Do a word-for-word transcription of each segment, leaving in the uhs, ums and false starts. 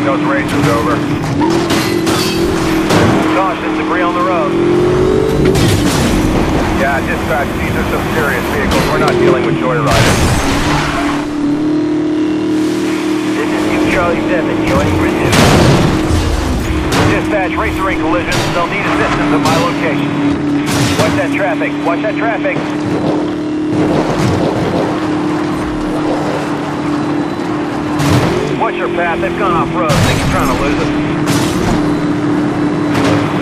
getting those races over. Caution, debris on the road. Yeah, dispatch, these are some serious vehicles. We're not dealing with joyriders. This is you, Charlie seven, joining Brazil. Dispatch, racer in collision. They'll need assistance at my location. Watch that traffic. Watch that traffic. Watch your path, they've gone off-road. I think you're trying to lose us.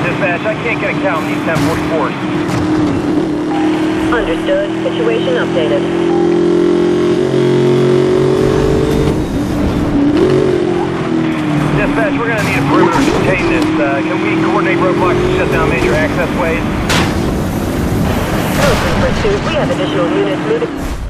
Dispatch, I can't get a count on these ten forty-fours. Understood. Situation updated. Dispatch, we're going to need a perimeter to contain this. Uh, can we coordinate roadblocks to shut down major access ways? Over, pursuit. We have additional units moving.